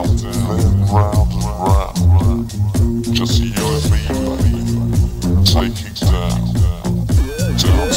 round and round. Just you and me, buddy. Take it down to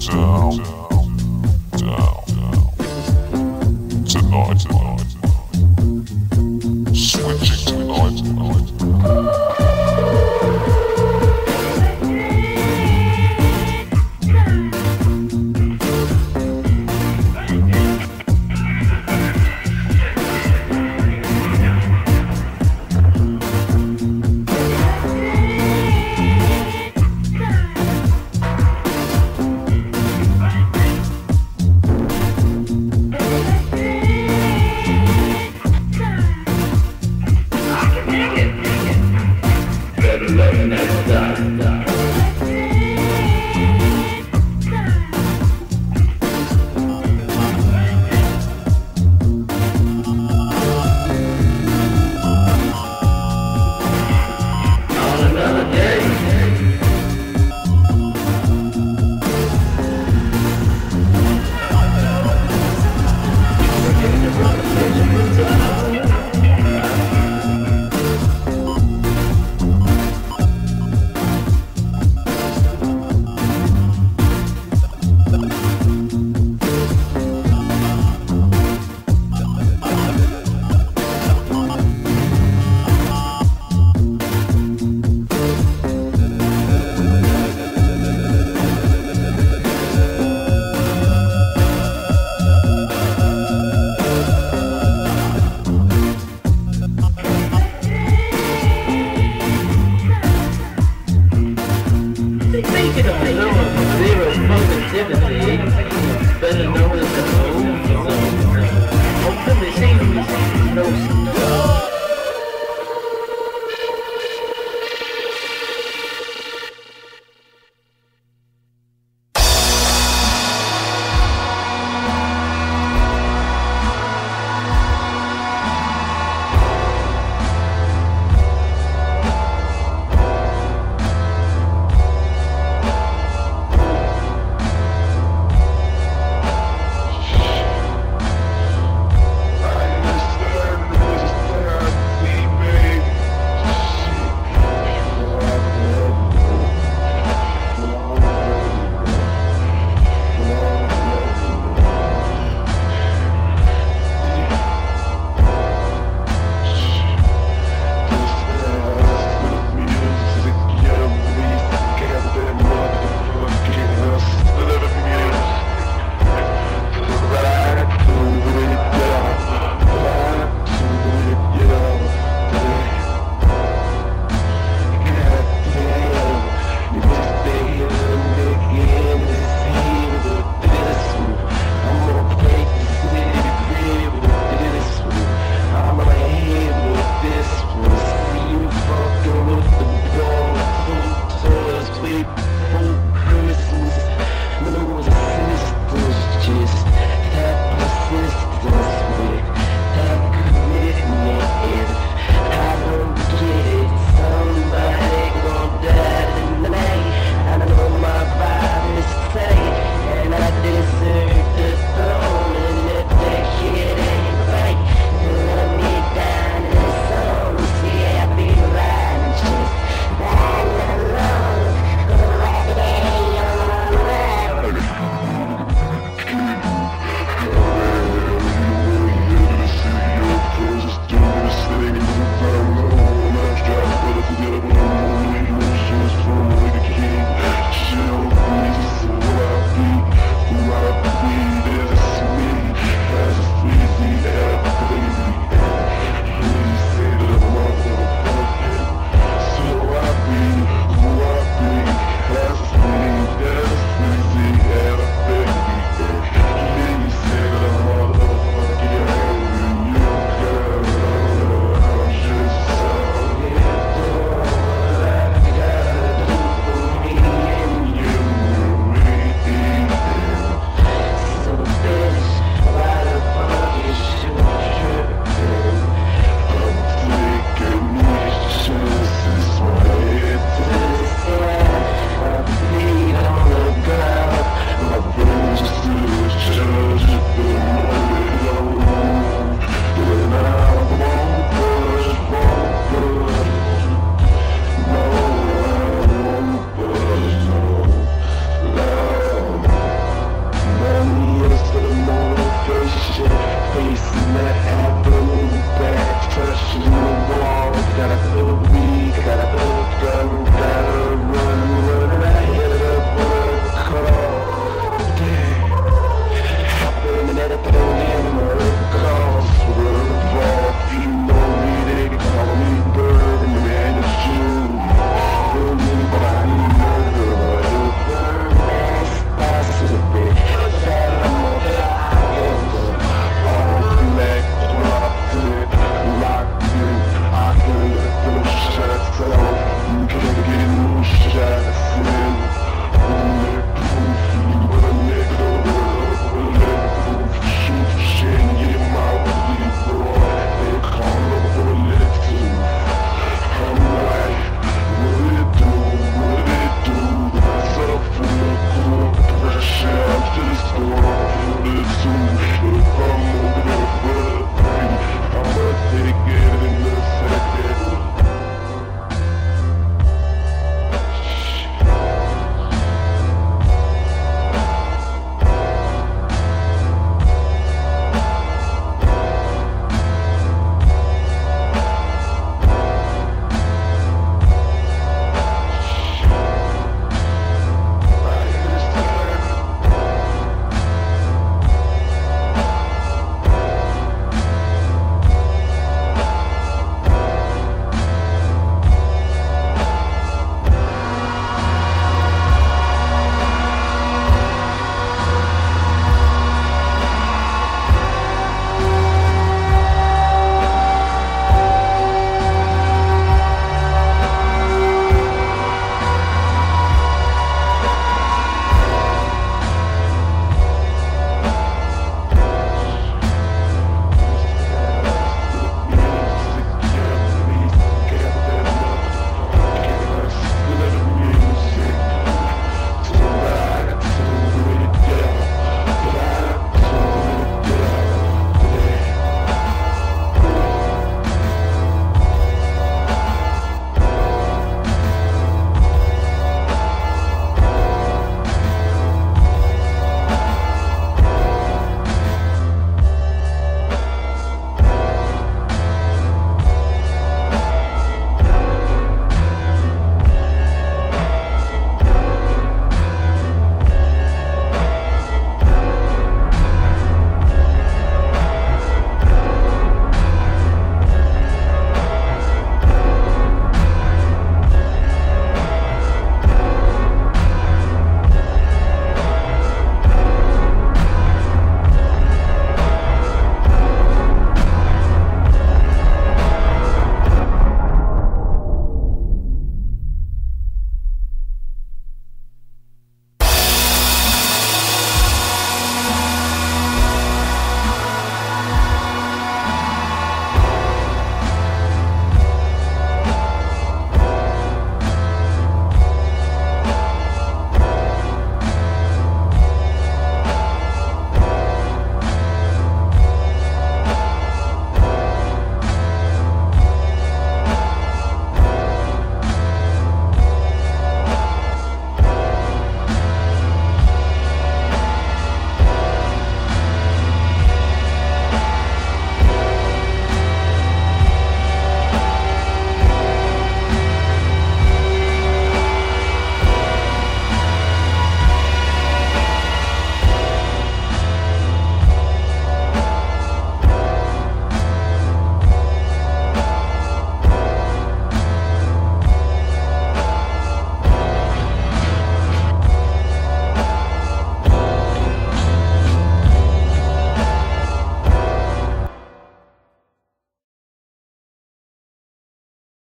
sound. Down.